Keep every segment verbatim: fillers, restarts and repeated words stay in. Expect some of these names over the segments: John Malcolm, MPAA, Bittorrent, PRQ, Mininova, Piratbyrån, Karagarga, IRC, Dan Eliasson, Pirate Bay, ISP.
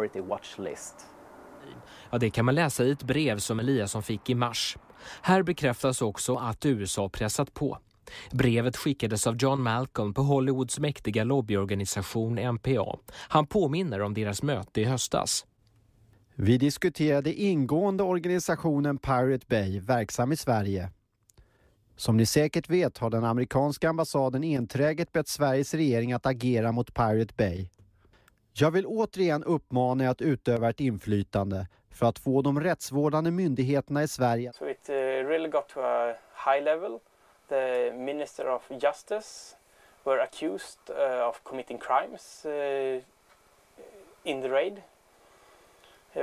priority watch list. Ja, det kan man läsa i ett brev som Eliasson fick i mars. Här bekräftas också att U S A pressat på. Brevet skickades av John Malcolm på Hollywoods mäktiga lobbyorganisation M P A. Han påminner om deras möte i höstas. Vi diskuterade ingående organisationen Pirate Bay, verksam i Sverige. Som ni säkert vet har den amerikanska ambassaden enträget bett Sveriges regering att agera mot Pirate Bay. Jag vill återigen uppmana er att utöva ett inflytande för att få de rättsvårdande myndigheterna i Sverige. So it really got to a high level. The Minister of Justice were accused of committing crimes in the raid.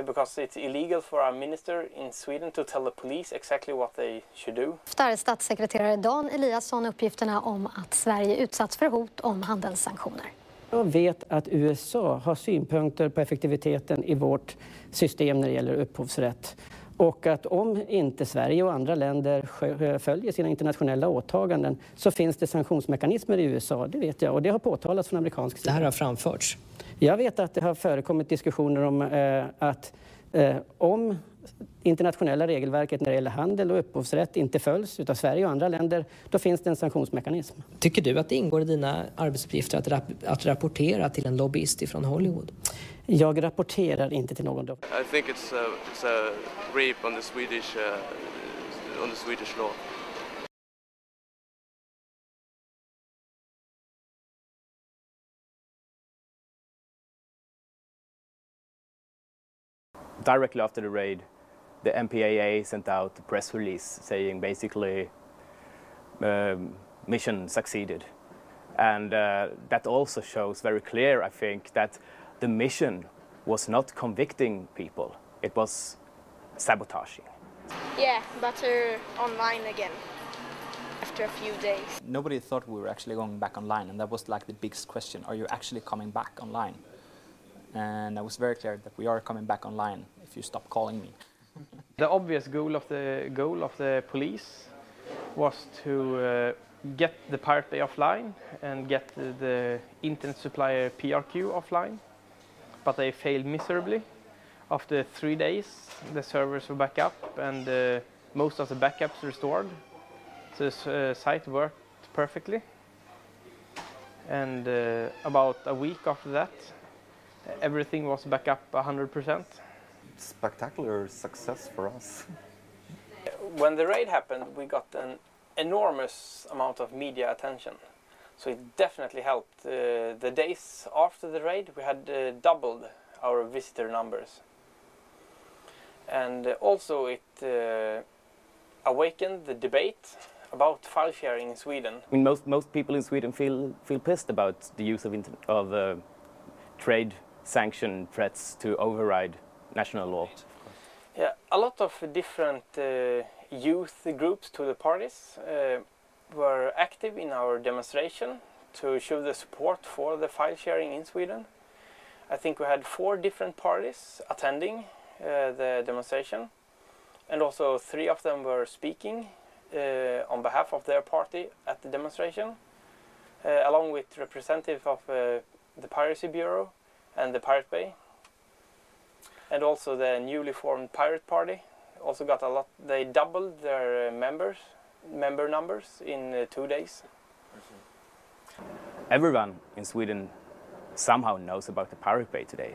Because it's illegal for our minister in Sweden to tell the police exactly what they should do. Där statssekreterare Dan Eliasson uppgifterna om att Sverige utsatts för hot om handelssanktioner. Jag vet att U S A har synpunkter på effektiviteten i vårt system när det gäller upphovsrätt. Och att om inte Sverige och andra länder följer sina internationella åtaganden så finns det sanktionsmekanismer i U S A, det vet jag. Och det har påtalats från amerikansk sida. Det här har framförts. Jag vet att det har förekommit diskussioner om eh, att eh, om internationella regelverket när det gäller handel och upphovsrätt inte följs utav Sverige och andra länder, då finns det en sanktionsmekanism. Tycker du att det ingår i dina arbetsuppgifter att, rap- att rapportera till en lobbyist från Hollywood? Jag rapporterar inte till någon. I think it's a, it's a rape on the Swedish uh, on the Swedish law. Directly after the raid, the M P A A sent out a press release saying basically um, mission succeeded. And uh, that also shows very clear, I think, that the mission was not convicting people, it was sabotaging. Yeah, but we're online again after a few days. Nobody thought we were actually going back online, and that was like the biggest question, are you actually coming back online? And I was very clear that we are coming back online if you stop calling me. The obvious goal of the goal of the police was to uh, get the Pirate Bay offline and get the, the internet supplier P R Q offline, but they failed miserably. After three days, the servers were back up and uh, most of the backups restored. So the uh, site worked perfectly. And uh, about a week after that, everything was back up one hundred percent. Spectacular success for us. When the raid happened, we got an enormous amount of media attention. So it definitely helped. Uh, the days after the raid, we had uh, doubled our visitor numbers. And uh, also it uh, awakened the debate about file sharing in Sweden. I mean, most, most people in Sweden feel, feel pissed about the use of, inter- of uh, trade sanction threats to override national law. Yeah, a lot of different uh, youth groups to the parties uh, were active in our demonstration to show the support for the file sharing in Sweden. I think we had four different parties attending uh, the demonstration, and also three of them were speaking uh, on behalf of their party at the demonstration, uh, along with representatives of uh, the Piracy Bureau and the Pirate Bay, and also the newly formed Pirate Party also got a lot. They doubled their members, member numbers in uh, two days. Everyone in Sweden somehow knows about the Pirate Bay today.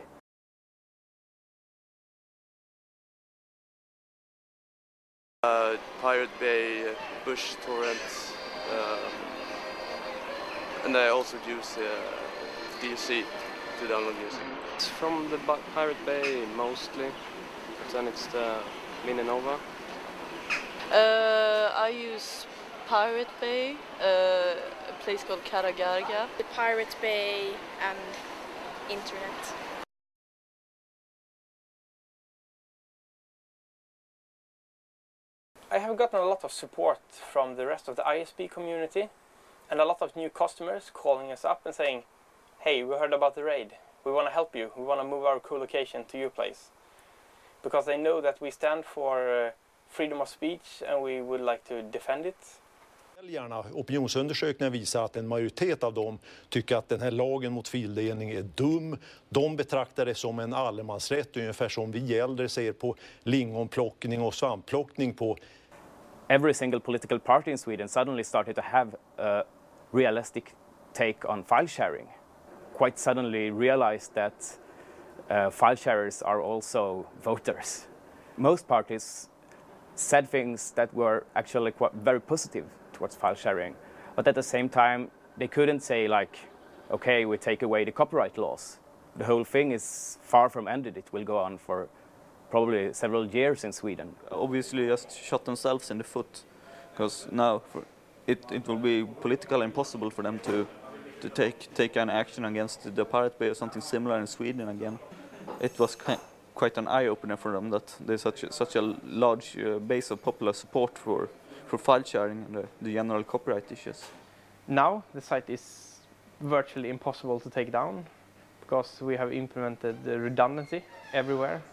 Uh, Pirate Bay, uh, Bittorrent, uh, and I also use. Uh, D L C to download music. It's from the Pirate Bay mostly, then it's the Mininova. Uh, I use Pirate Bay, uh, a place called Karagarga. The Pirate Bay and internet. I have gotten a lot of support from the rest of the I S P community and a lot of new customers calling us up and saying, hey, we heard about the raid. We want to help you. We want to move our co-location to your place. Because they know that we stand for uh, freedom of speech and we would like to defend it. Väljarna, opinionsundersökningar visar att en majoritet av dem tycker att den här lagen mot fildelning är dum. De betraktar det som en allemansrätt, ungefär som vi äldre ser på lingonplockning och svampplockning på. Every single political party in Sweden suddenly started to have a realistic take on file sharing. Quite suddenly realized that uh, file sharers are also voters. Most parties said things that were actually quite very positive towards file sharing, but at the same time they couldn't say like, okay, we take away the copyright laws. The whole thing is far from ended. It will go on for probably several years in Sweden. Obviously just shot themselves in the foot, because now for it, it will be politically impossible for them to, to take, take an action against the Pirate Bay or something similar in Sweden again. It was kind quite an eye-opener for them that there's such a, such a large uh, base of popular support for, for file sharing and the, the general copyright issues. Now the site is virtually impossible to take down because we have implemented the redundancy everywhere.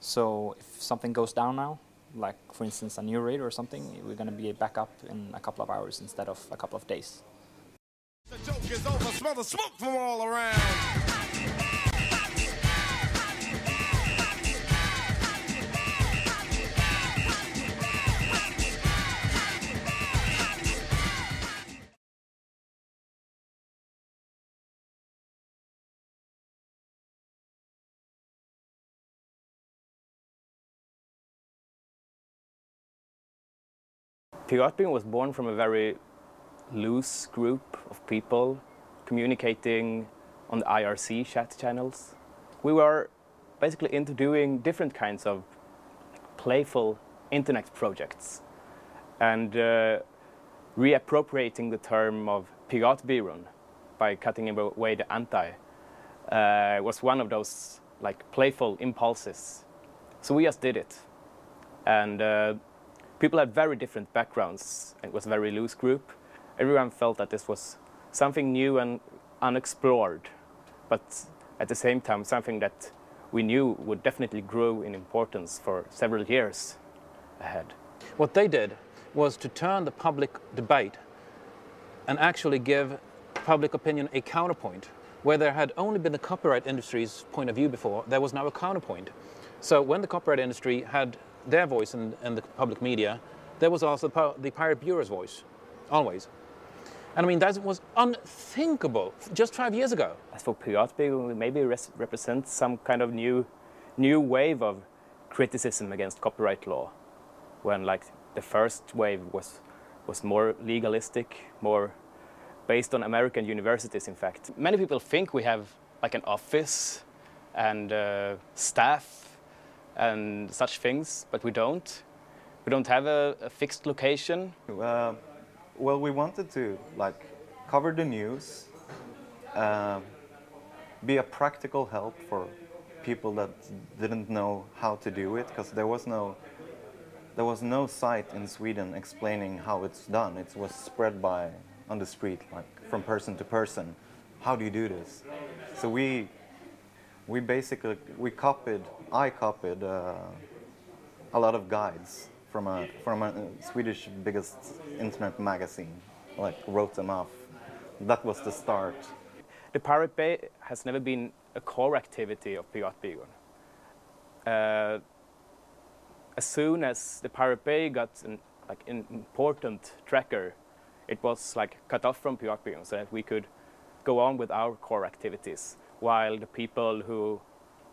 So if something goes down now, like for instance a new raid or something, we're going to be back up in a couple of hours instead of a couple of days. The joke is over, smother smoke from all around. Piratbyrån was born from a very loose group of people communicating on the I R C chat channels. We were basically into doing different kinds of playful internet projects and uh, reappropriating the term of Piratbyrån by cutting away the anti uh, was one of those like playful impulses. So we just did it. And uh, people had very different backgrounds. It was a very loose group. Everyone felt that this was something new and unexplored, but at the same time something that we knew would definitely grow in importance for several years ahead. What they did was to turn the public debate and actually give public opinion a counterpoint. Where there had only been the copyright industry's point of view before, there was now a counterpoint. So when the copyright industry had their voice in, in the public media, there was also the Piratbyrån's voice, always. And I mean, that was unthinkable just five years ago. As for Piratbyrån, maybe represents some kind of new, new wave of criticism against copyright law, when like the first wave was, was more legalistic, more based on American universities, in fact. Many people think we have like an office and uh, staff and such things, but we don't. We don't have a, a fixed location. Uh, well, we wanted to like cover the news, uh, be a practical help for people that didn't know how to do it, because there was no there was no site in Sweden explaining how it's done. It was spread by on the street, like from person to person. How do you do this? So we. We basically, we copied, I copied uh, a lot of guides from a, from a Swedish biggest internet magazine, like wrote them off. That was the start. The Pirate Bay has never been a core activity of Piratbyrån. Uh, as soon as the Pirate Bay got an, like, an important tracker, it was like cut off from Piratbyrån so that we could go on with our core activities, while the people who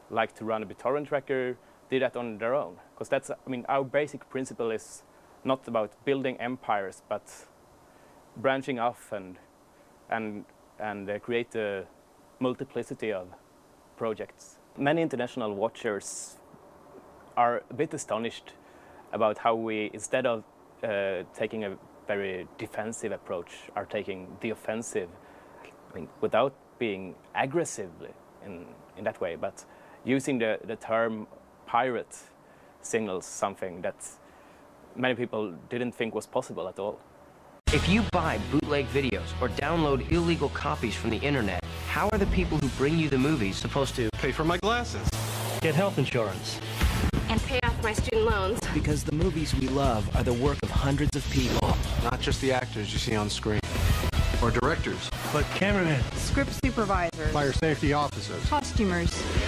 like to run a BitTorrent tracker did that on their own. Because that's, I mean, our basic principle is not about building empires, but branching off and, and, and uh, create a multiplicity of projects. Many international watchers are a bit astonished about how we, instead of uh, taking a very defensive approach, are taking the offensive. I mean, without being aggressively in, in that way, but using the, the term pirate signals something that many people didn't think was possible at all. If you buy bootleg videos or download illegal copies from the internet, how are the people who bring you the movies supposed to pay for my glasses, get health insurance, and pay off my student loans? Because the movies we love are the work of hundreds of people. Not just the actors you see on screen. Or directors. But cameramen. Script supervisors. Fire safety officers. Costumers.